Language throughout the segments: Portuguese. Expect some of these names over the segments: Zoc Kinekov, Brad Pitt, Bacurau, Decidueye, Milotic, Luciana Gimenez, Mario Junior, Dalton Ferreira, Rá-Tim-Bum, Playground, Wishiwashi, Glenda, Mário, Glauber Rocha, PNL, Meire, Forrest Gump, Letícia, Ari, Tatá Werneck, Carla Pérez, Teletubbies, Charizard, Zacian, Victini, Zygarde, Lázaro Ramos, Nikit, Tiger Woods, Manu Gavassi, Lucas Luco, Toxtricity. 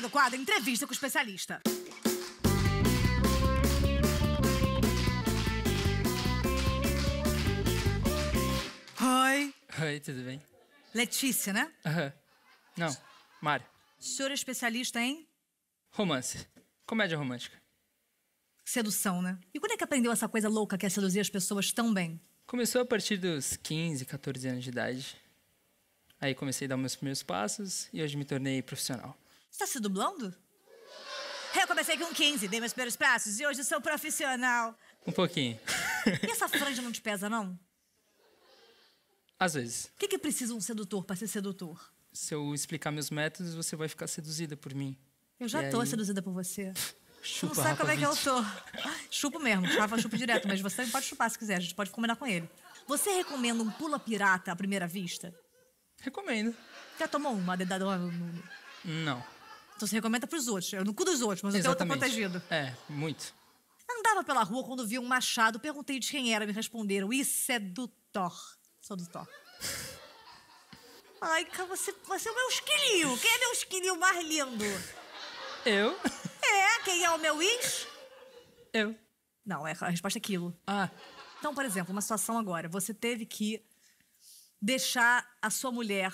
do quadro Entrevista com o Especialista. Oi. Oi, tudo bem? Letícia, né? Aham. Não, Mário. Senhor é especialista em? Romance. Comédia romântica. Sedução, né? E quando é que aprendeu essa coisa louca que é seduzir as pessoas tão bem? Começou a partir dos 15, 14 anos de idade. Aí comecei a dar meus primeiros passos e hoje me tornei profissional. Você tá se dublando? Eu comecei com 15, dei meus primeiros passos e hoje sou profissional. Um pouquinho. E essa franja não te pesa, não? Às vezes. O que que precisa um sedutor pra ser sedutor? Se eu explicar meus métodos, você vai ficar seduzida por mim. Eu já tô seduzida por você. Chupa, não sabe como é que eu tô. Chupo mesmo, Rafa chupa direto, mas você pode chupar se quiser, a gente pode combinar com ele. Você recomenda um pula pirata à primeira vista? Recomendo. Já tomou uma dedadona? Não. Então você recomenda pros outros, no cu dos outros, mas o teu tá protegido. É, muito. Andava pela rua quando vi um machado, perguntei de quem era, me responderam, isso é do Thor. Sou do Thor. Ai, cara, você é o meu esquilinho. Quem é meu esquilinho mais lindo? Eu? É, quem é o meu ex? Eu. Não, a resposta é aquilo. Ah. Então, por exemplo, uma situação agora. Você teve que deixar a sua mulher,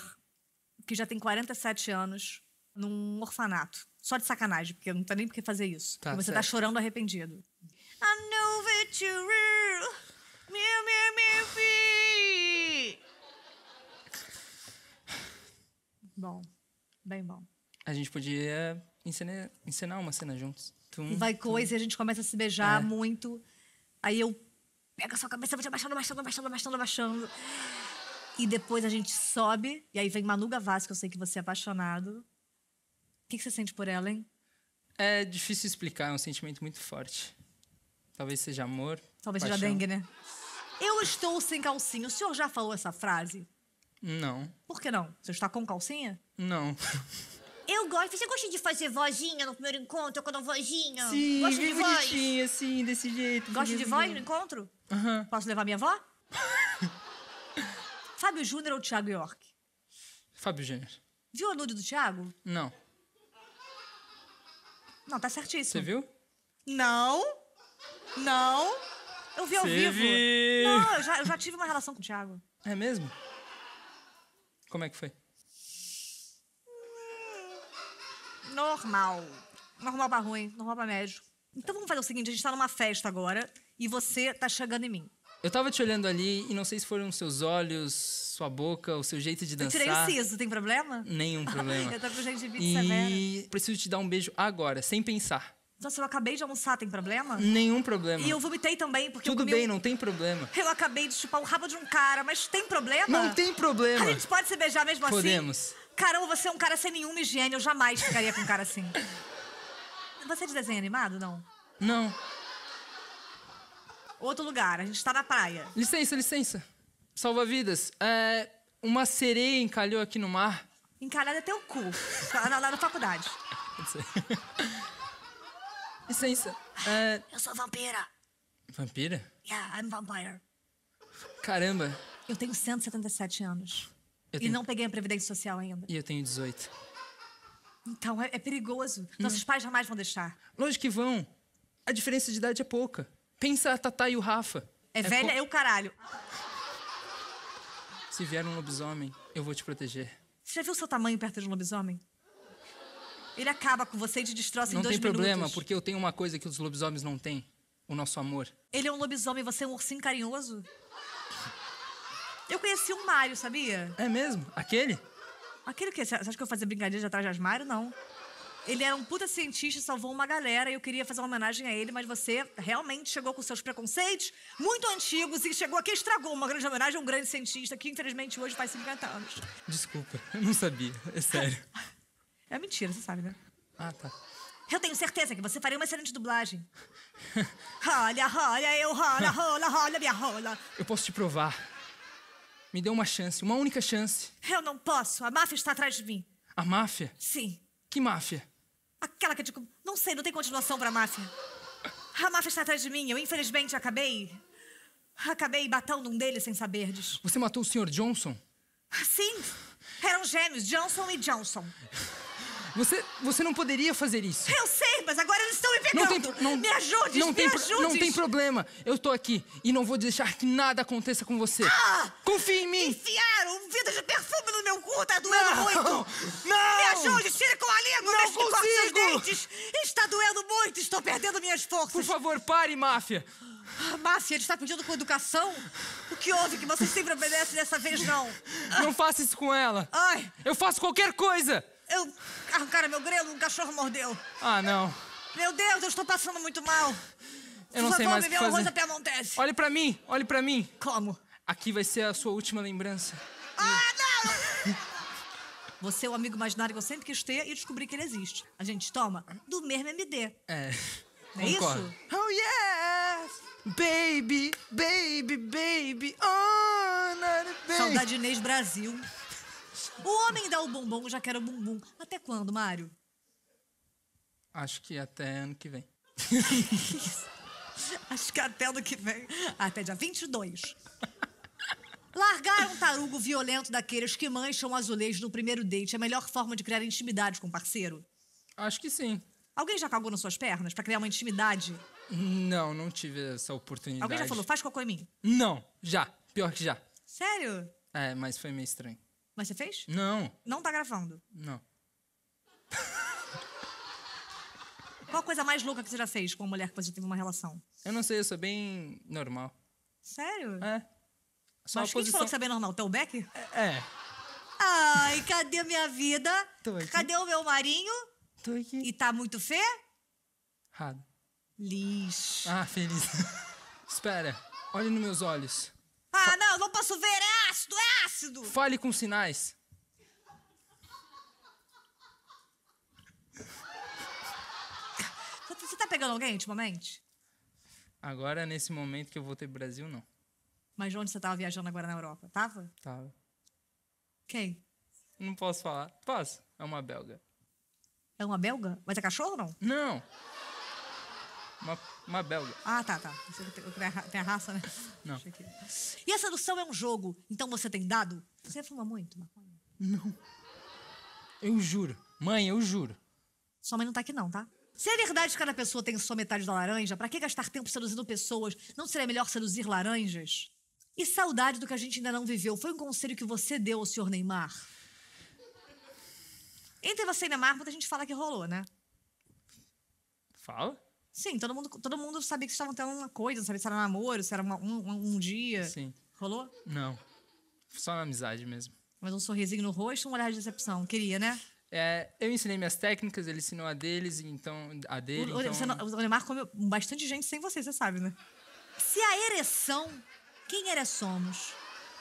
que já tem 47 anos, num orfanato. Só de sacanagem, porque não tá nem por que fazer isso. Tá, você tá chorando arrependido. I know that you will. Bom, bem bom. A gente podia encenar uma cena juntos. Vai coisa e a gente começa a se beijar muito. Aí eu pego a sua cabeça, vou te abaixando, abaixando. E depois a gente sobe. E aí vem Manu Gavassi, que eu sei que você é apaixonado. O que você sente por ela, hein? É difícil explicar, é um sentimento muito forte. Talvez seja amor, talvez paixão. Seja dengue, né? Eu estou sem calcinha. O senhor já falou essa frase? Não. Por que não? Você está com calcinha? Não. Eu gosto. Você gosta de fazer vozinha no primeiro encontro? Quando vozinha? Sim, gosta de voz? Assim, desse jeito. Gosta de voz no encontro? Aham. Uhum. Posso levar minha avó? Fábio Júnior ou Thiago York? Fábio Júnior. Viu a nude do Thiago? Não. Não, tá certíssimo. Você viu? Não. Não. Eu vi ao vivo. Não, eu já tive uma relação com o Thiago. É mesmo? Como é que foi? Normal. Normal pra ruim, normal pra médio. Então vamos fazer o seguinte, a gente tá numa festa agora e você tá chegando em mim. Eu tava te olhando ali e não sei se foram seus olhos, sua boca, o seu jeito de dançar. Eu tirei o siso, tem problema? Nenhum problema. Eu tô com gengivite severa. E preciso te dar um beijo agora, sem pensar. Nossa, eu acabei de almoçar, tem problema? Nenhum problema. E eu vomitei também, porque tudo eu comi... bem, não tem problema. Eu acabei de chupar o rabo de um cara, mas tem problema? Não tem problema. A gente pode se beijar mesmo assim? Podemos. Caramba, você é um cara sem nenhuma higiene, eu jamais ficaria com um cara assim. Você é de desenho animado, não? Não. Outro lugar, a gente tá na praia. Licença, licença. Salva-vidas. É, uma sereia encalhou aqui no mar. Encalhada é teu cu. Lá na faculdade. Não sei. Licença. Eu sou vampira. Vampira? Yeah, I'm vampire. Caramba. Eu tenho 177 anos. E não peguei a Previdência Social ainda. E eu tenho 18. Então, é perigoso. Nossos pais jamais vão deixar. Lógico que vão. A diferença de idade é pouca. Pensa a Tatá e o Rafa. É velha, eu caralho. Se vier um lobisomem, eu vou te proteger. Você já viu o seu tamanho perto de um lobisomem? Ele acaba com você e te destroça em 2 minutos. Não tem problema, porque eu tenho uma coisa que os lobisomens não têm. O nosso amor. Ele é um lobisomem e você é um ursinho carinhoso? Eu conheci um Mário, sabia? É mesmo? Aquele? Aquele o quê? Você acha que eu fazia brincadeira de atrás das Mário? Não. Ele era um puta cientista e salvou uma galera. E eu queria fazer uma homenagem a ele, mas você realmente chegou com seus preconceitos muito antigos e chegou aqui e estragou uma grande homenagem a um grande cientista que, infelizmente, hoje faz 50 anos. Desculpa, eu não sabia. É sério. É mentira, você sabe, né? Ah, tá. Eu tenho certeza que você faria uma excelente dublagem. Olha, olha, eu rola, rola, rola, minha rola. Eu posso te provar. Me dê uma chance, uma única chance. Eu não posso, a máfia está atrás de mim. A máfia? Sim. Que máfia? Aquela que... Não sei, não tem continuação pra máfia. A máfia está atrás de mim, eu infelizmente acabei batendo um deles sem saberdes. Você matou o Sr. Johnson? Sim, eram gêmeos, Johnson e Johnson. Você não poderia fazer isso. Eu sei, mas agora eles estão me pegando. Me ajude. Não tem problema. Eu tô aqui e não vou deixar que nada aconteça com você. Ah, confia em mim. Enfiaram um vidro de perfume no meu cu. Tá doendo muito. Não. Me ajude, tira com a língua. Não consigo. Seus dentes. Está doendo muito. Estou perdendo minhas forças. Por favor, pare, máfia. Ah, máfia, ele está pedindo com educação? O que houve que você sempre obedece dessa vez, não? Não faça isso com ela. Ai. Eu faço qualquer coisa. Eu arrancaram meu grelo, um cachorro mordeu. Ah, não. Meu Deus, eu estou passando muito mal. Eu não sei mais o que fazer. Olhe pra mim, olhe pra mim. Como? Aqui vai ser a sua última lembrança. Ah, não! Você é o amigo imaginário que eu sempre quis ter e descobri que ele existe. A gente toma do mesmo MD. É. Não é isso? Oh, yes! Baby, baby, baby, oh, not a baby. Saudade Inês Brasil. O homem dá o bombom, já quero o bumbum. Até quando, Mário? Acho que até ano que vem. Acho que até ano que vem. Até dia 22. Largar um tarugo violento daqueles que mancham azulejos no primeiro date é a melhor forma de criar intimidade com o parceiro? Acho que sim. Alguém já cagou nas suas pernas pra criar uma intimidade? Não, não tive essa oportunidade. Alguém já falou, faz cocô em mim? Não, já. Pior que já. Sério? É, mas foi meio estranho. Mas você fez? Não. Não tá gravando? Não. Qual a coisa mais louca que você já fez com uma mulher que você teve uma relação? Eu não sei, eu sou bem normal. Sério? É. Só mas quem te falou que você é bem normal? Teu beck? É. Ai, cadê a minha vida? Tô aqui. Cadê o meu marinho? Tô aqui. E tá muito feio? Errado. Lixo. Ah, feliz. Espera, olhe nos meus olhos. Ah, não, não posso ver, é ácido, é ácido! Fale com sinais. Você tá pegando alguém ultimamente? Agora, nesse momento que eu voltei pro Brasil, não. Mas onde você tava viajando agora na Europa? Tava? Tava. Quem? Não posso falar. Posso? É uma belga. É uma belga? Mas é cachorro ou não? Não. Uma belga. Ah, tá, tá. Você tem a raça, né? Não. E a sedução é um jogo, então você tem dado? Você fuma muito, maconha? Não. Eu juro. Mãe, eu juro. Sua mãe não tá aqui não, tá? Se é verdade que cada pessoa tem só metade da laranja, pra que gastar tempo seduzindo pessoas? Não seria melhor seduzir laranjas? E saudade do que a gente ainda não viveu? Foi um conselho que você deu ao senhor Neymar? Entre você e Neymar, muita gente fala que rolou, né? Fala? Sim, todo mundo sabia que vocês estavam tendo uma coisa, não sabia se era um namoro, se era um dia. Sim. Rolou? Não. Só na amizade mesmo. Mas um sorrisinho no rosto, um olhar de decepção. Queria, né? É, eu ensinei minhas técnicas, ele ensinou a deles, então a dele. O Neymar comeu bastante gente sem você, você sabe, né? Se a ereção, quem era somos?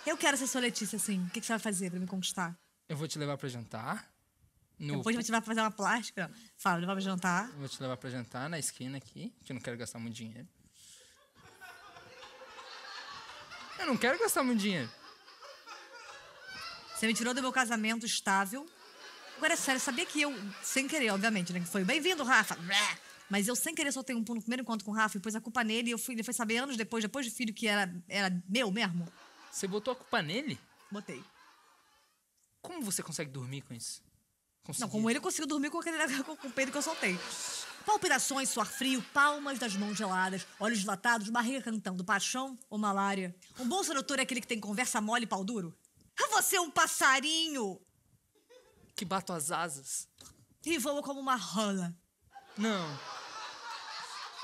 Eu quero ser sua Letícia, assim. O que você vai fazer pra me conquistar? Eu vou te levar pra jantar. No... Depois vou te levar pra fazer uma plástica. Fala, levar pra jantar. Vou te levar pra jantar na esquina aqui, que eu não quero gastar muito dinheiro. Eu não quero gastar muito dinheiro. Você me tirou do meu casamento estável. Agora, sério, sabia que eu, sem querer, obviamente, né? Que foi bem-vindo, Rafa. Mas eu, sem querer, soltei um pulo no primeiro encontro com o Rafa e pus a culpa nele. E ele foi saber anos depois do filho, que era meu mesmo. Você botou a culpa nele? Botei. Como você consegue dormir com isso? Consegui. Não, como ele conseguiu dormir com aquele com o peito que eu soltei. Palpitações, suor frio, palmas das mãos geladas, olhos dilatados, barriga cantando, paixão ou malária. Um bom sedutor é aquele que tem conversa mole e pau duro. Você é um passarinho! Que bato as asas. E voa como uma rola. Não.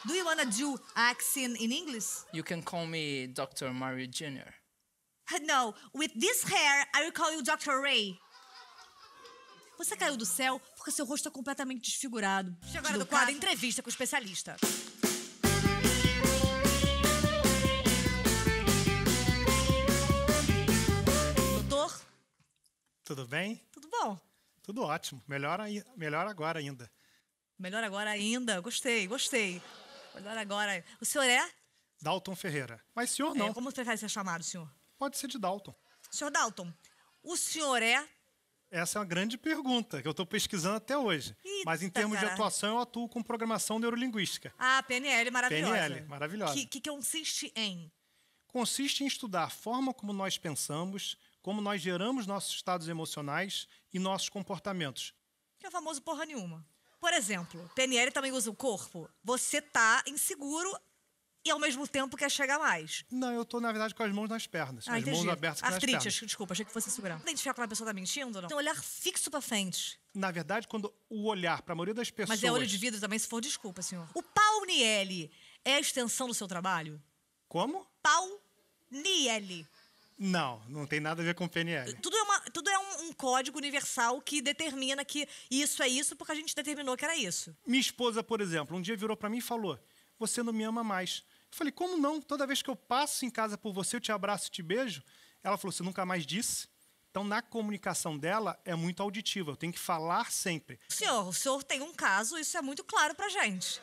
Do you wanna do accent in English? You can call me Dr. Mario Jr. No, with this hair, I will call you Dr. Ray. Você caiu do céu porque seu rosto é completamente desfigurado. Chegou agora do quadro Entrevista com o Especialista. Doutor? Tudo bem? Tudo bom? Tudo ótimo. Melhor agora ainda. Melhor agora ainda? Gostei, gostei. Melhor agora. O senhor é? Dalton Ferreira. Mas senhor não. Como você prefere ser chamado, senhor? Pode ser de Dalton. Senhor Dalton, o senhor é... Essa é uma grande pergunta, que eu estou pesquisando até hoje. Eita, mas em termos de atuação, eu atuo com programação neurolinguística. Ah, PNL, maravilhosa. PNL, maravilhosa. Que consiste em? Consiste em estudar a forma como nós pensamos, como nós geramos nossos estados emocionais e nossos comportamentos. que é famoso porra nenhuma. Por exemplo, PNL também usa o corpo. Você tá inseguro e ao mesmo tempo quer chegar mais. Não, eu tô, na verdade, com as mãos nas pernas. As mãos abertas nas pernas. Artrite, desculpa, achei que fosse segurar. Identificar quando a pessoa tá mentindo, não? Tem um olhar fixo pra frente. Na verdade, quando o olhar, pra maioria das pessoas... Mas é olho de vidro também, se for, desculpa, senhor. O PNL é a extensão do seu trabalho? Como? PNL. Não, não tem nada a ver com PNL. Tudo é um código universal que determina que isso é isso porque a gente determinou que era isso. Minha esposa, por exemplo, um dia virou pra mim e falou: você não me ama mais. Eu falei: como não? Toda vez que eu passo em casa por você, eu te abraço e te beijo. Ela falou: você nunca mais disse. Então, na comunicação dela, é muito auditiva. Eu tenho que falar sempre. Senhor, o senhor tem um caso, isso é muito claro pra gente.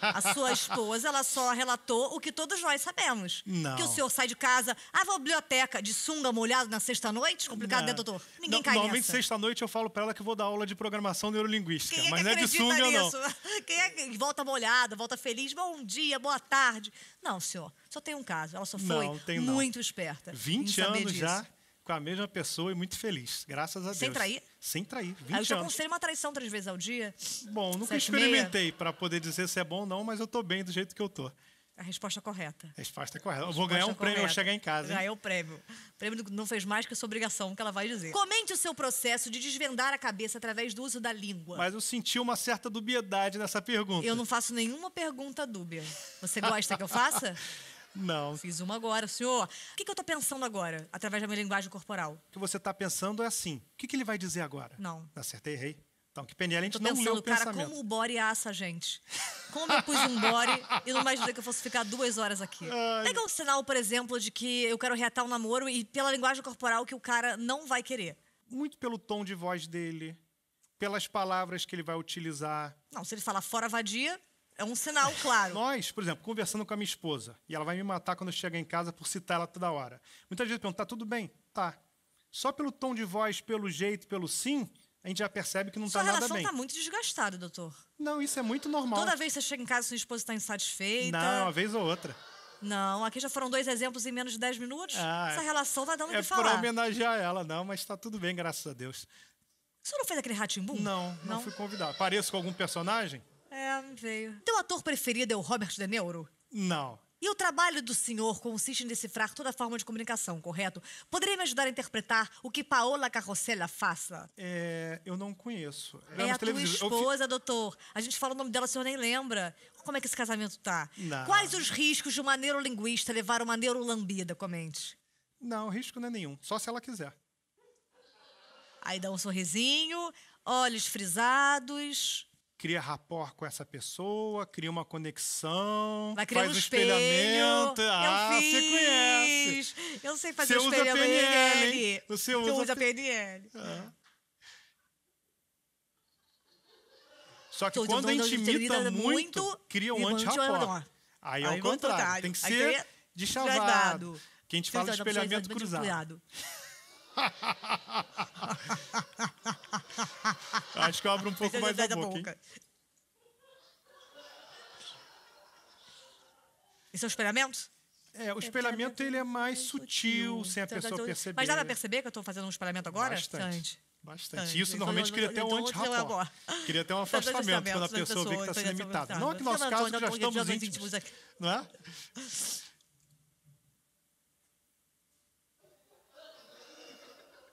A sua esposa, ela só relatou o que todos nós sabemos. Não. Que o senhor sai de casa, vou à biblioteca, de sunga molhado na sexta-noite? Complicado, não, né, doutor? Ninguém cai nessa. Normalmente, sexta-noite, eu falo pra ela que eu vou dar aula de programação neurolinguística. Quem é que mas não é de sunga, nisso? Não. Quem é que volta molhado, volta feliz, bom dia, boa tarde? Não, senhor, só tem um caso. Ela só foi muito esperta. 20 anos já. Com a mesma pessoa e muito feliz, graças a Deus. Sem trair? Sem trair, 20 anos. Eu já aconselho uma traição 3 vezes ao dia. Bom, nunca experimentei para poder dizer se é bom ou não, mas eu tô bem do jeito que eu tô. A resposta correta. A resposta correta. Eu vou ganhar um prêmio ao chegar em casa. Ganhar o prêmio. O prêmio não fez mais que a sua obrigação, que ela vai dizer. Comente o seu processo de desvendar a cabeça através do uso da língua. Mas eu senti uma certa dubiedade nessa pergunta. Eu não faço nenhuma pergunta dúbia. Você gosta que eu faça? Não. Fiz uma agora, senhor. O que eu tô pensando agora, através da minha linguagem corporal? O que você tá pensando é assim. O que ele vai dizer agora? Não. Acertei, errei. Então, que PNL a gente não leu o pensamento. Cara, como o body assa a gente. Como eu pus um body e não imaginei que eu fosse ficar 2 horas aqui. Ai. Pega um sinal, por exemplo, de que eu quero reatar um namoro e pela linguagem corporal que o cara não vai querer. Muito pelo tom de voz dele, pelas palavras que ele vai utilizar. Não, se ele falar fora vadia... É um sinal, claro. Nós, por exemplo, conversando com a minha esposa, e ela vai me matar quando eu chegar em casa por citar ela toda hora. Muitas vezes perguntam: tá tudo bem? Tá. Só pelo tom de voz, pelo jeito, pelo sim, a gente já percebe que não tá nada bem. Sua relação tá muito desgastada, doutor. Não, isso é muito normal. Toda vez que você chega em casa, sua esposa tá insatisfeita. Não, uma vez ou outra. Não, aqui já foram 2 exemplos em menos de 10 minutos. Essa relação tá dando o que falar. É pra homenagear ela, não, mas tá tudo bem, graças a Deus. O senhor não fez aquele Rá-Tim-Bum? Não, não fui convidado. Pareço com algum personagem? É, veio. Teu ator preferido é o Robert De Niro? Não. E o trabalho do senhor consiste em decifrar toda forma de comunicação, correto? Poderia me ajudar a interpretar o que Paola Carrossela faça? Eu não conheço. É a tua esposa, doutor. A gente fala o nome dela, o senhor nem lembra. Como é que esse casamento tá? Não. Quais os riscos de uma neurolinguista levar uma neurolambida? Comente. Não, risco não é nenhum. Só se ela quiser. Aí dá um sorrisinho, olhos frisados... Cria rapport com essa pessoa, cria uma conexão, faz um espelhamento. Você conhece. Eu sei fazer o espelhamento. Você usa PNL. Você usa PNL. Só que quando a gente imita muito, cria um anti-rapport. Aí é o contrário. Tem que ser de chavado. Que a gente fala de espelhamento cruzado. Acho que eu abro um pouco mais a boca. Esse é o espelhamento? O espelhamento ele é mais sutil, sem a pessoa perceber. Mas dá pra perceber que eu tô fazendo um espelhamento agora? Bastante. Isso normalmente cria até um anti-rapport. Queria até um afastamento quando a pessoa vê que tá sendo imitada. Não que no nosso caso já estamos íntimos. Não é?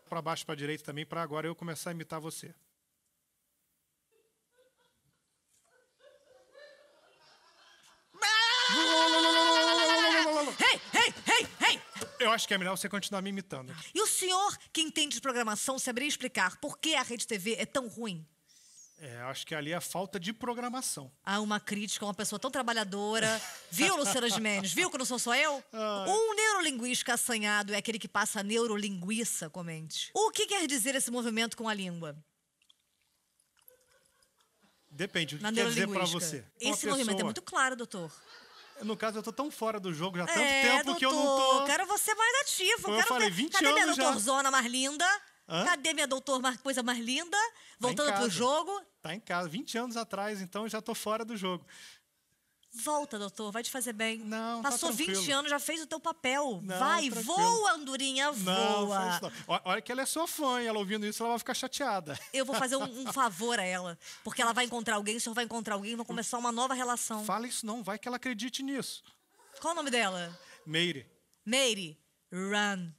Para baixo, para direita também, para agora eu começar a imitar você. Eu acho que é melhor você continuar me imitando. E o senhor, que entende de programação, saberia explicar por que a RedeTV é tão ruim? Eu acho que ali é a falta de programação. Uma crítica a uma pessoa tão trabalhadora. Viu, Luciana Gimenez? Viu que não sou só eu? Um neurolinguista assanhado é aquele que passa a neurolinguiça, comente. O que quer dizer esse movimento com a língua? Depende, o que quer dizer pra você? Esse movimento é muito claro, doutor. No caso, eu tô tão fora do jogo já há tanto tempo, doutor, que eu não tô... quero você mais ativo. Como eu falei, 20 anos já. Cadê minha doutorzona mais linda? Hã? Cadê minha doutora, coisa mais linda? Voltando pro jogo. Tá em casa, 20 anos atrás, então eu já tô fora do jogo. Volta, doutor, vai te fazer bem. Não, passou tá 20 anos, já fez o teu papel. Não, vai, tranquilo. Voa, andorinha, voa. Não, não. Olha que ela é sua fã e ela ouvindo isso, ela vai ficar chateada. Eu vou fazer um favor a ela, porque ela vai encontrar alguém, o senhor vai encontrar alguém, vai começar uma nova relação. Fala isso não, vai que ela acredite nisso. Qual o nome dela? Meire. Meire, run.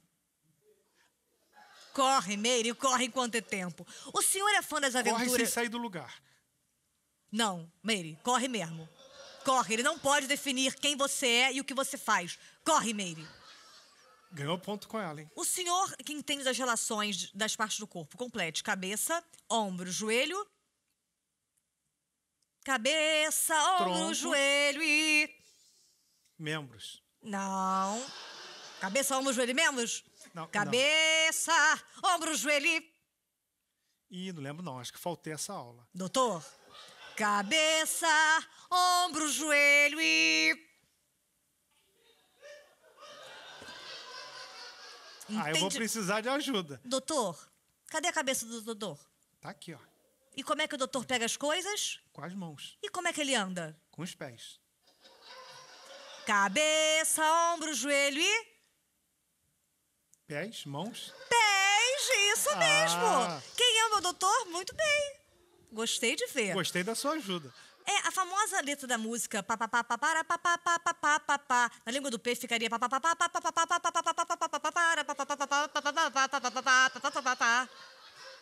Corre, Meire, corre enquanto é tempo. O senhor é fã das aventuras... Corre sem sair do lugar. Não, Meire, corre mesmo. Corre, ele não pode definir quem você é e o que você faz. Corre, Meire. Ganhou ponto com ela, hein? O senhor que entende das relações das partes do corpo, complete. Cabeça, ombro, joelho. Cabeça, ombro, tronco, joelho e... Membros. Não. Cabeça, ombro, joelho e membros? Não. Cabeça, não. Ombro, joelho e... Ih, não lembro não, acho que faltei essa aula. Doutor... Cabeça, ombro, joelho e... Entende? Ah, eu vou precisar de ajuda. Doutor, cadê a cabeça do doutor? Tá aqui, ó. E como é que o doutor pega as coisas? Com as mãos. E como é que ele anda? Com os pés. Cabeça, ombro, joelho e... Pés, mãos? Pés, isso mesmo. Quem é o meu doutor? Muito bem. Gostei de ver. Gostei da sua ajuda. É, a famosa letra da música papapá, na língua do P ficaria papapá.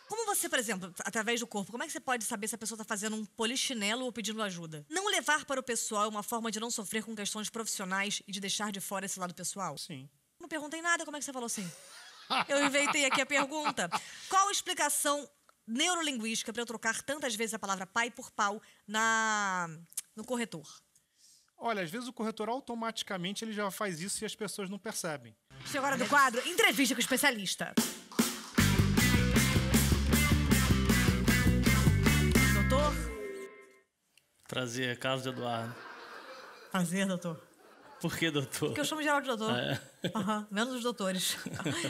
Como você, por exemplo, através do corpo, como é que você pode saber se a pessoa está fazendo um polichinelo ou pedindo ajuda? Não levar para o pessoal é uma forma de não sofrer com questões profissionais e de deixar de fora esse lado pessoal? Sim. Não perguntei nada, como é que você falou assim? Eu inventei aqui a pergunta. Qual a explicação neurolinguística para eu trocar tantas vezes a palavra pai por pau no corretor? Olha, às vezes o corretor automaticamente ele já faz isso e as pessoas não percebem. Chegou a hora do quadro Entrevista com o Especialista. Doutor? Prazer, Carlos Eduardo. Prazer, doutor. Por que, doutor? Porque eu chamo geral de doutor. Ah, é? Uhum, menos os doutores.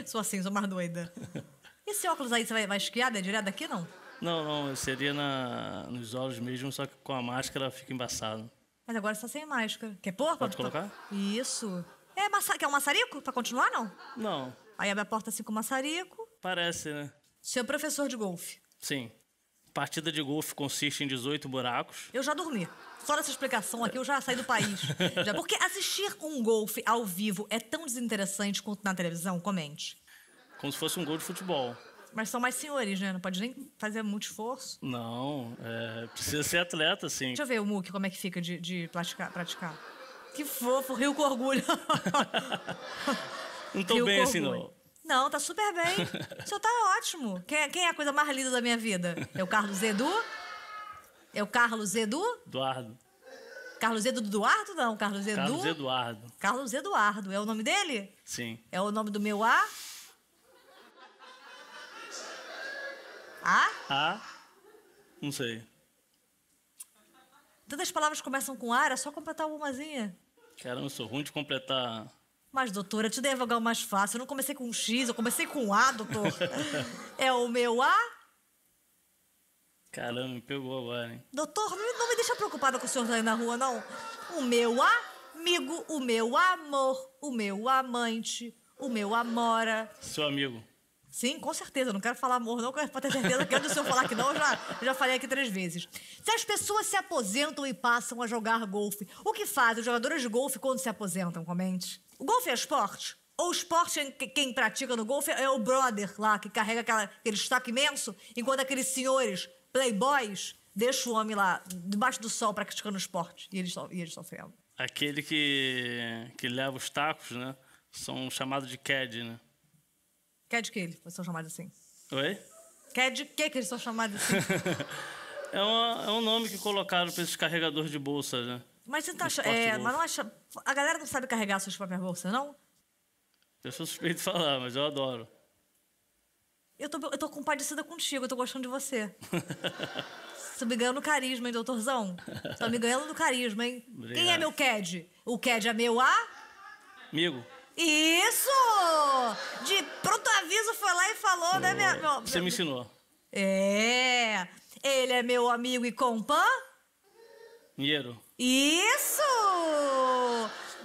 Sou assim, sou mais doida. Esse óculos aí, você vai esquiar, é direto daqui, não? Não, não, seria nos olhos mesmo, só que com a máscara fica embaçado. Mas agora você tá sem máscara. Quer pôr? Pode colocar? Isso. Quer um maçarico pra continuar, não? Não. Aí abre a porta assim com o maçarico. Parece, né? Você é professor de golfe? Sim. Partida de golfe consiste em 18 buracos. Eu já dormi. Só nessa explicação aqui eu já saí do país. Porque assistir um golfe ao vivo é tão desinteressante quanto na televisão? Comente. Como se fosse um gol de futebol. Mas são mais senhores, né? Não pode nem fazer muito esforço. Não, precisa ser atleta, sim. Deixa eu ver o Muki, como é que fica de praticar. Que fofo, rio com orgulho. Não tô bem assim, não. Não, tá super bem. O senhor tá ótimo. Quem é a coisa mais linda da minha vida? É o Carlos Edu? É o Carlos Edu? Eduardo. Carlos Edu Eduardo, não. Carlos Edu... Carlos Eduardo. Carlos Eduardo. É o nome dele? Sim. É o nome do meu A... A? A? Não sei. Tantas palavras começam com A, era só completar umazinha. Caramba, eu sou ruim de completar. Mas, doutora, eu te dei o mais fácil. Eu não comecei com X, eu comecei com A, doutor. É o meu A? Caramba, me pegou agora, hein? Doutor, não me deixa preocupada com o senhor aí na rua, não. O meu amigo, o meu amor, o meu amante, o meu amora. Seu amigo. Sim, com certeza. Eu não quero falar amor, não, pra ter certeza que antes do senhor falar que não, eu já falei aqui 3 vezes. Se as pessoas se aposentam e passam a jogar golfe, o que fazem os jogadores de golfe quando se aposentam? Comente. O golfe é esporte? Ou o esporte, quem pratica no golfe, é o brother lá, que carrega aquele estaque imenso, enquanto aqueles senhores playboys deixam o homem lá, debaixo do sol, praticando esporte. E eles sofrendo. Aquele que leva os tacos, né? São chamados de caddy, né? Caddy que eles são chamados assim? Oi? Caddy que eles são chamados assim? É um nome que colocaram para esses carregadores de bolsa, né? Mas você não tá achando... mas não acha... A galera não sabe carregar suas próprias bolsas, não? Eu sou suspeito de falar, mas eu adoro. Eu tô compadecida contigo, eu tô gostando de você. Tô me ganhando carisma, hein, doutorzão? Tô me ganhando do carisma, hein? Obrigado. Quem é meu caddy? O caddy é meu amigo. Isso! De pronto aviso foi lá e falou, né, minha... Você me ensinou. É! Ele é meu amigo e companheiro. Isso!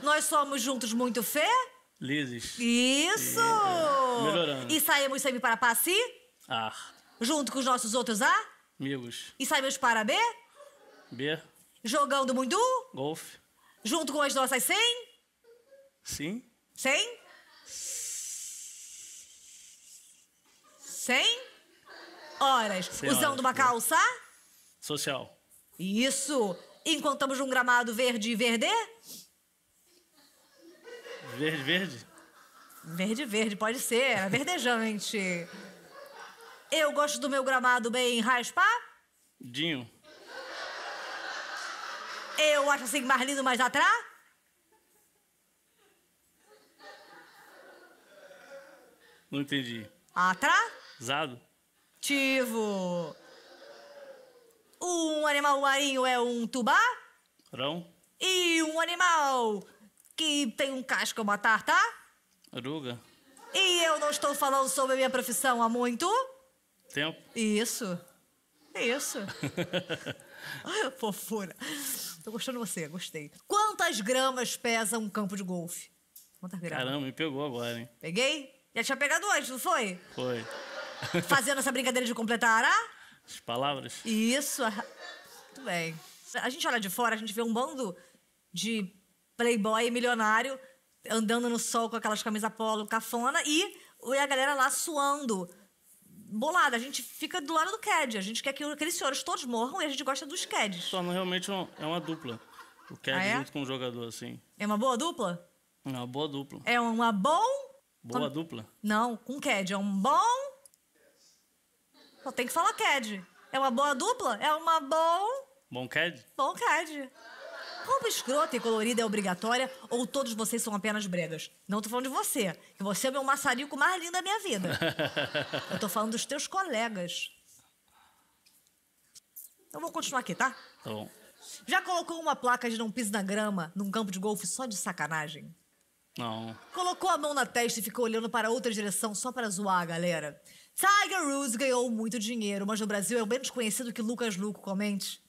Nós somos juntos muito felizes. Isso! É. Melhorando. E saímos sempre para passi? Ah. Junto com os nossos outros A? Amigos. E saímos para B? B. Jogando muito? Golfe. Junto com as nossas 100? Sim. 100? 100 horas. Sem usando horas, uma calça? Social. Isso. Encontramos um gramado verde e verde? Verde, verde? Verde, verde, pode ser. É verdejante. Eu gosto do meu gramado bem raspadinho. Eu acho assim mais lindo, mais atrás. Não entendi. Atrasado. Tivo. Um animal marinho é um tubarão. E um animal que tem um casco é uma tartaruga. E eu não estou falando sobre a minha profissão há muito tempo. Isso. Isso. Ai, fofura. Tô gostando de você, gostei. Quantas gramas pesa um campo de golfe? Quantas gramas? Caramba, me pegou agora, hein? Peguei? Já tinha pegado antes, não foi? Foi. Fazendo essa brincadeira de completar as palavras. Isso. Muito bem. A gente olha de fora, a gente vê um bando de playboy milionário andando no sol com aquelas camisas polo cafona e a galera lá suando. Bolada, a gente fica do lado do CAD. A gente quer que aqueles senhores todos morram e a gente gosta dos CADs. Só não realmente é uma dupla. O CAD junto com o jogador, assim. É uma boa dupla? É uma boa dupla. É uma boa dupla? Não, com CAD. É um bom... Só tem que falar CAD. É uma boa dupla? É uma bom CAD? Bom CAD. Roupa escrota e colorida é obrigatória ou todos vocês são apenas bregas? Não tô falando de você, que você é o meu maçarico mais lindo da minha vida. Eu tô falando dos teus colegas. Eu vou continuar aqui, tá? Tá bom. Já colocou uma placa de não pise na grama num campo de golfe só de sacanagem? Não. Colocou a mão na testa e ficou olhando para outra direção só para zoar a galera? Tiger Woods ganhou muito dinheiro, mas no Brasil é o menos conhecido que Lucas Luco, comente.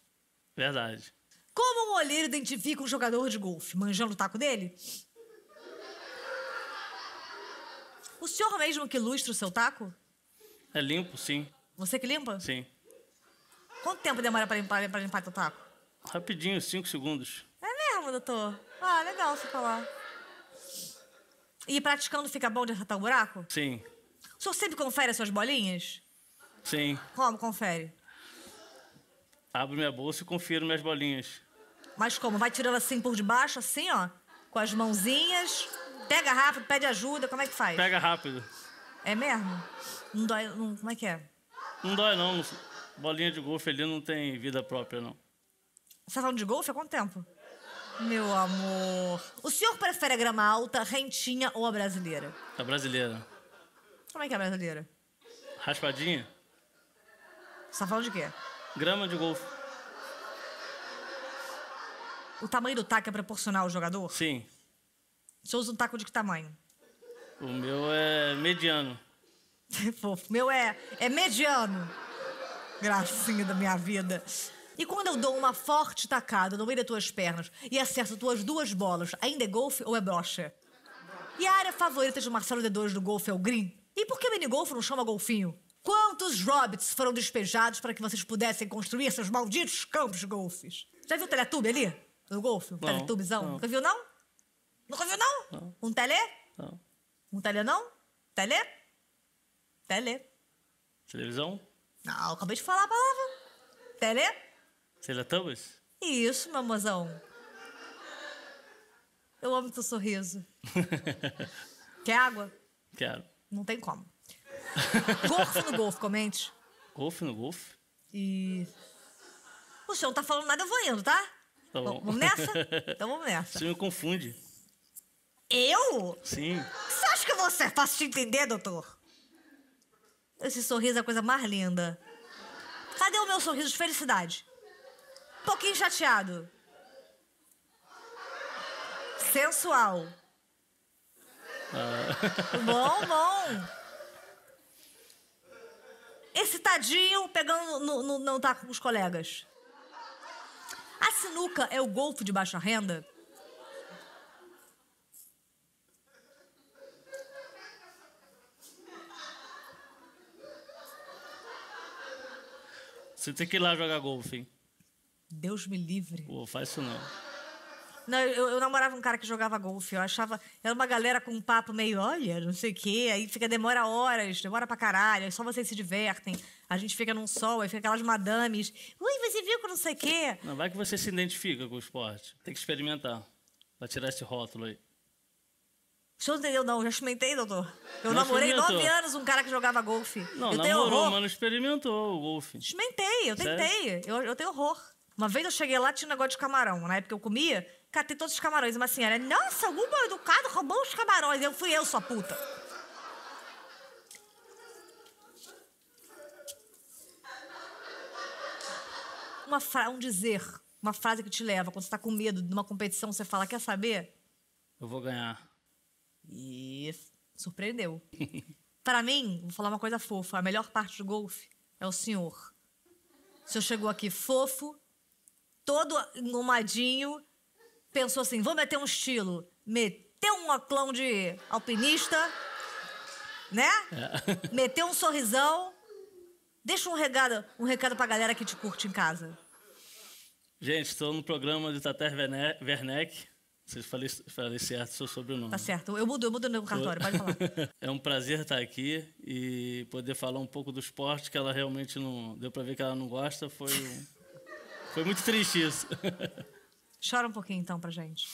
Verdade. Como um olheiro identifica um jogador de golfe? Manjando o taco dele? O senhor mesmo que lustra o seu taco? É limpo, sim. Você que limpa? Sim. Quanto tempo demora pra limpar teu taco? Rapidinho, 5 segundos. É mesmo, doutor? Ah, legal você falar. E praticando fica bom de acertar o buraco? Sim. O senhor sempre confere as suas bolinhas? Sim. Como confere? Abro minha bolsa e confiro minhas bolinhas. Mas como? Vai tirando assim por debaixo, assim, ó? Com as mãozinhas? Pega rápido, pede ajuda, como é que faz? Pega rápido. É mesmo? Não dói, não, como é que é? Não dói, não. Bolinha de golfe ali não tem vida própria, não. Você tá falando de golfe há quanto tempo? Meu amor. O senhor prefere a grama alta, rentinha ou a brasileira? A brasileira. Como é que é a brasileira? Raspadinha. Você tá falando de quê? Grama de golfe. O tamanho do taco é proporcional ao jogador? Sim. Você usa um taco de que tamanho? O meu é mediano. Fofo. O meu é mediano. Gracinha da minha vida. E quando eu dou uma forte tacada no meio das tuas pernas e acerto tuas 2 bolas, ainda é golfe ou é brocha? E a área favorita de Marcelo D2 do golfe é o green? E por que minigolfe não chama golfinho? Quantos Robbits foram despejados para que vocês pudessem construir seus malditos campos de golfes? Já viu o Teletube ali? No golfe? O Teletubizão? Não. Nunca viu, não? Nunca viu, não? Não. Um Tele? Não. Um Tele, não? Tele? Tele. Televisão? Não, acabei de falar a palavra. Tele? Teletubbies? Isso, meu mozão. Eu amo teu sorriso. Quer água? Quero. Não tem como. Golfe no golfe, comente. Golfe no golfe? E... O senhor não tá falando nada, eu vou indo, tá? Tá bom. Vamos nessa? Então vamos nessa. Você me confunde. Eu? Sim. Você acha que você é fácil de entender, doutor? Esse sorriso é a coisa mais linda. Cadê o meu sorriso de felicidade? Um pouquinho chateado. Sensual. Ah. Bom, bom. Esse tadinho pegando não tá com os colegas. A sinuca é o golfe de baixa renda? Você tem que ir lá jogar golfe, hein? Deus me livre. Pô, faz isso não. Não, eu namorava um cara que jogava golfe. Eu achava... Era uma galera com um papo meio... Olha, não sei o quê. Aí fica, demora horas, demora pra caralho. Só vocês se divertem. A gente fica num sol, aí fica aquelas madames. Ui, você viu que não sei o quê. Não, vai que você se identifica com o esporte. Tem que experimentar. Pra tirar esse rótulo aí. O senhor não entendeu, não. Já experimentei, doutor. Eu não namorei 9 anos um cara que jogava golfe. Não, eu tenho horror. Mas não experimentou o golfe. Experimentei, eu tentei. Eu tenho horror. Uma vez eu cheguei lá, tinha um negócio de camarão. Na época eu comia... Catei todos os camarões. Uma senhora, nossa, o mal educado roubou os camarões. Eu fui eu, sua puta. Um dizer, uma frase que te leva. Quando você tá com medo de uma competição, você fala, quer saber? Eu vou ganhar. Isso. Surpreendeu. Para mim, vou falar uma coisa fofa. A melhor parte do golfe é o senhor. O senhor chegou aqui fofo, todo engomadinho... Pensou assim, vou meter um estilo. Meteu um oclão de alpinista, né? É. Meteu um sorrisão. Deixa um recado pra galera que te curte em casa. Gente, estou no programa de Tatá Werneck. Vocês falei certo o seu sobrenome. Tá certo. Eu mudo no cartório, pode falar. É um prazer estar aqui e poder falar um pouco do esporte que ela realmente não... Deu pra ver que ela não gosta. Foi muito triste isso. Chora um pouquinho, então, pra gente.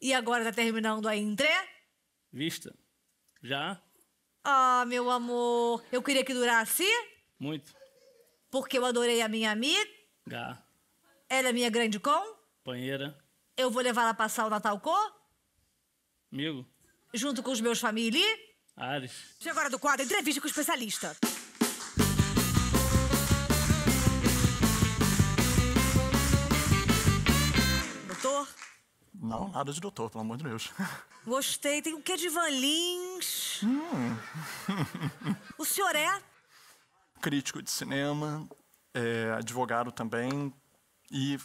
E agora tá terminando a entrevista. Já? Ah, meu amor. Eu queria que durasse. Muito. Porque eu adorei a minha amiga. Gá. Ela é minha grande companheira. Eu vou levar ela passar o Natal comigo. Junto com os meus família. Ares. Chega agora do quadro Entrevista com o Especialista. Não, nada de doutor, pelo amor de Deus. Gostei. Tem o quê de David Lynch? O senhor é? Crítico de cinema, advogado também e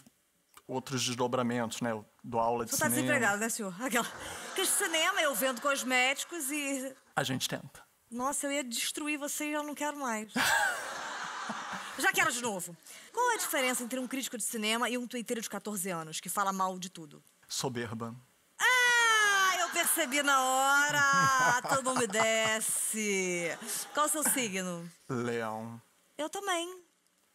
outros desdobramentos, né? Eu dou aula de cinema. Você tá desempregado, né, senhor? Porque cinema, eu vendo cosméticos e... A gente tenta. Nossa, eu ia destruir você e eu não quero mais. Já quero de novo. Qual é a diferença entre um crítico de cinema e um twitteiro de 14 anos que fala mal de tudo? Soberba. Ah, eu percebi na hora. Todo mundo me desce. Qual o seu signo? Leão. Eu também.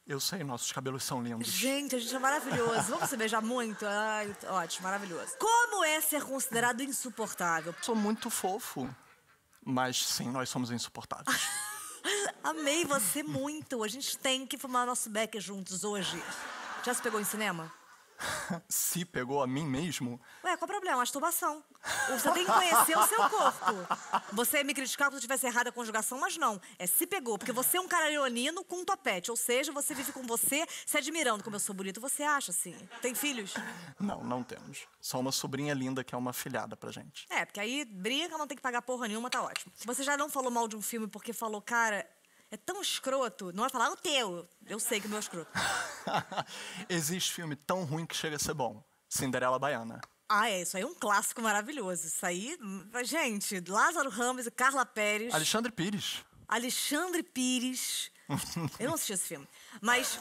Eu sei, nossos cabelos são lindos. Gente, a gente é maravilhoso. Vamos se beijar muito? Ai, ótimo, maravilhoso. Como é ser considerado insuportável? Sou muito fofo, mas sim, nós somos insuportáveis. Amei você muito. A gente tem que fumar nosso beck juntos hoje. Já se pegou em cinema? Se pegou a mim mesmo? Ué, qual o problema? Masturbação. Você tem que conhecer o seu corpo. Você ia me criticar quando tivesse errada a conjugação, mas não. É se pegou, porque você é um cara leonino com um topete. Ou seja, você vive com você, se admirando como eu sou bonito. Você acha, assim? Tem filhos? Não, não temos. Só uma sobrinha linda que é uma filhada pra gente. É, porque aí briga, não tem que pagar porra nenhuma, tá ótimo. Você já não falou mal de um filme porque falou, cara... É tão escroto. Não vai falar o teu. Eu sei que o meu é escroto. Existe filme tão ruim que chega a ser bom. Cinderela Baiana. Ah, é. Isso aí é um clássico maravilhoso. Isso aí... Gente, Lázaro Ramos e Carla Pérez... Alexandre Pires. Alexandre Pires. Eu não assisti esse filme. Mas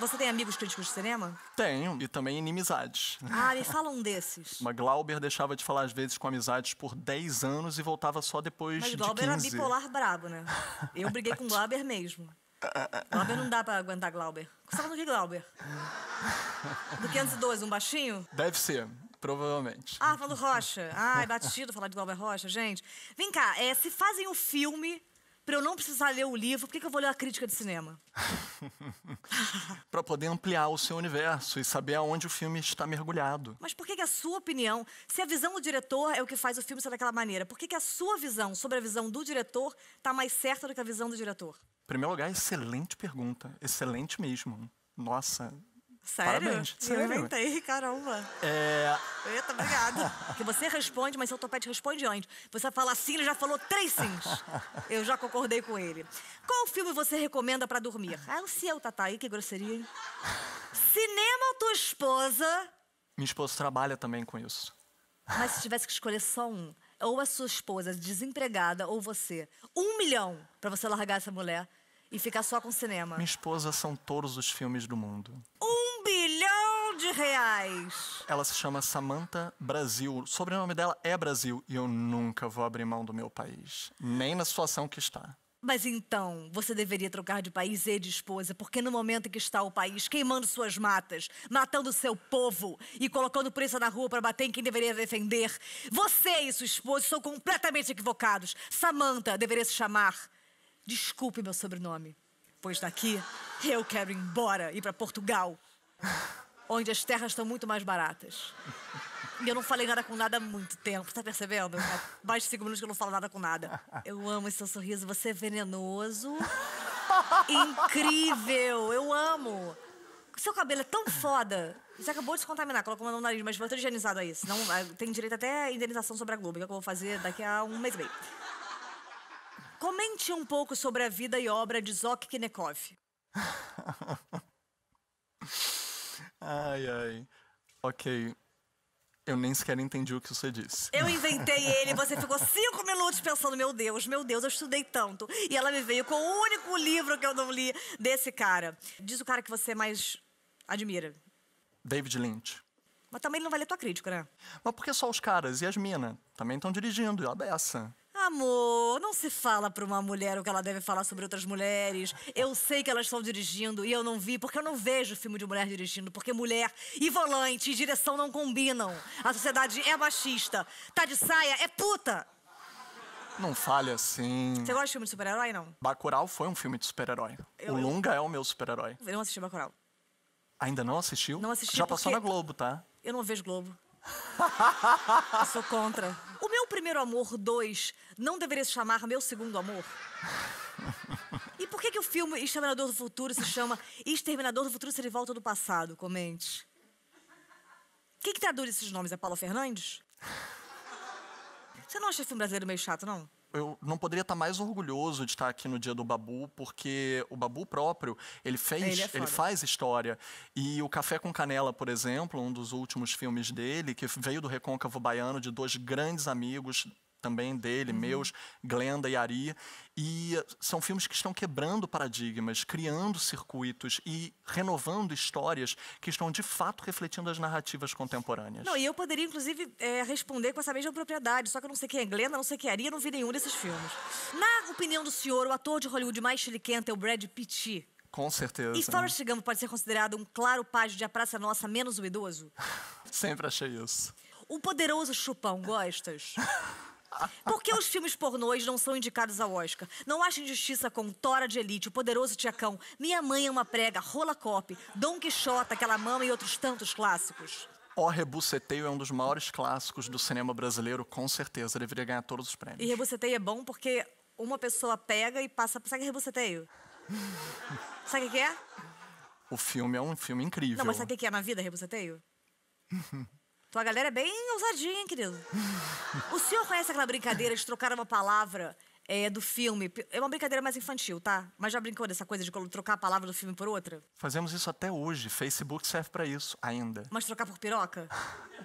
você tem amigos críticos de cinema? Tenho. E também inimizades. Ah, me fala um desses. Mas Glauber deixava de falar às vezes com amizades por 10 anos e voltava só depois de 15. Mas Glauber era bipolar brabo, né? Eu briguei com Glauber mesmo. Glauber não dá pra aguentar Glauber. Sabe do que Glauber? Do 512, um baixinho? Deve ser. Provavelmente. Ah, falando Rocha. Ah, é batido falar de Glauber Rocha, gente. Vem cá, se fazem um filme... Pra eu não precisar ler o livro, por que eu vou ler a crítica de cinema? Pra poder ampliar o seu universo e saber aonde o filme está mergulhado. Mas por que a sua opinião, se a visão do diretor é o que faz o filme ser daquela maneira, por que a sua visão sobre a visão do diretor tá mais certa do que a visão do diretor? Em primeiro lugar, excelente pergunta. Excelente mesmo. Nossa... Sério? Parabéns. Eu inventei, caramba. Eita, obrigada. Porque você responde, mas seu topete responde antes. Você fala sim, ele já falou 3 sims. Eu já concordei com ele. Qual filme você recomenda pra dormir? Ah, o seu, Tatá, aí, que grosseria, hein? Cinema ou tua esposa? Minha esposa trabalha também com isso. Mas se tivesse que escolher só um, ou a sua esposa desempregada, ou você, 1 milhão pra você largar essa mulher e ficar só com cinema. Minha esposa são todos os filmes do mundo. 1 bilhão de reais. Ela se chama Samantha Brasil. O sobrenome dela é Brasil. E eu nunca vou abrir mão do meu país. Nem na situação que está. Mas então, você deveria trocar de país e de esposa, porque no momento em que está o país queimando suas matas, matando seu povo e colocando polícia na rua para bater em quem deveria defender, você e sua esposa são completamente equivocados. Samantha deveria se chamar... Desculpe meu sobrenome, pois daqui eu quero ir embora, ir para Portugal, onde as terras estão muito mais baratas. E eu não falei nada com nada há muito tempo, tá percebendo? Há mais de 5 minutos que eu não falo nada com nada. Eu amo esse seu sorriso, você é venenoso, incrível, eu amo. Seu cabelo é tão foda, você acabou de se contaminar, colocou no nariz, mas vai ter higienizado aí, senão tem direito até a indenização sobre a Globo, que é o que eu vou fazer daqui a 1 mês e meio. Comente um pouco sobre a vida e obra de Zoc Kinekov. Ai, ai. Ok. Eu nem sequer entendi o que você disse. Eu inventei ele, você ficou 5 minutos pensando, meu Deus, eu estudei tanto. E ela me veio com o único livro que eu não li desse cara. Diz o cara que você mais admira. David Lynch. Mas também ele não vai ler tua crítica, né? Mas por que só os caras e as minas? Também estão dirigindo, a beça. Amor, não se fala pra uma mulher o que ela deve falar sobre outras mulheres. Eu sei que elas estão dirigindo e eu não vi, porque eu não vejo filme de mulher dirigindo, porque mulher e volante e direção não combinam. A sociedade é machista. Tá de saia, é puta. Não fale assim. Você gosta de filme de super-herói, não? Bacurau foi um filme de super-herói. O Lunga é o meu super-herói. Eu não assisti Bacurau. Ainda não assistiu? Não assisti. Já passou na Globo, tá? Eu não vejo Globo. Eu sou contra. O meu primeiro amor 2 não deveria se chamar Meu Segundo Amor? E por que que o filme Exterminador do Futuro se chama Exterminador do Futuro se ele volta do passado? Comente. Quem que traduz esses nomes? É Paulo Fernandes? Você não acha filme brasileiro meio chato, não? Eu não poderia estar mais orgulhoso de estar aqui no dia do Babu, porque o Babu próprio, ele faz história. E o Café com Canela, por exemplo, um dos últimos filmes dele, que veio do Recôncavo Baiano, de 2 grandes amigos também dele, meus, Glenda e Ari. E são filmes que estão quebrando paradigmas, criando circuitos e renovando histórias que estão, de fato, refletindo as narrativas contemporâneas. Não, e eu poderia, inclusive, responder com essa mesma propriedade, só que eu não sei quem é Glenda, não sei quem é Ari, eu não vi nenhum desses filmes. Na opinião do senhor, o ator de Hollywood mais chiliquento é o Brad Pitt. Com certeza. E Forrest Gump pode ser considerado um claro pajem de A Praça Nossa menos o idoso? Sempre achei isso. O poderoso chupão, gostas? Por que os filmes pornôs não são indicados ao Oscar? Não acha injustiça com Tora de Elite, O Poderoso Tiacão, Minha Mãe é uma Prega, Rola Cop, Dom Quixota, Aquela Mama e outros tantos clássicos? O Rebuceteio é um dos maiores clássicos do cinema brasileiro, com certeza. Deveria ganhar todos os prêmios. E Rebuceteio é bom porque uma pessoa pega e passa... Sabe o que é Rebuceteio? Sabe o que é? O filme é um filme incrível. Não, mas sabe o que é na vida, Rebuceteio? Tua galera é bem ousadinha, hein, querido? O senhor conhece aquela brincadeira de trocar uma palavra do filme? É uma brincadeira mais infantil, tá? Mas já brincou dessa coisa de trocar a palavra do filme por outra? Fazemos isso até hoje. Facebook serve pra isso, ainda. Mas trocar por piroca?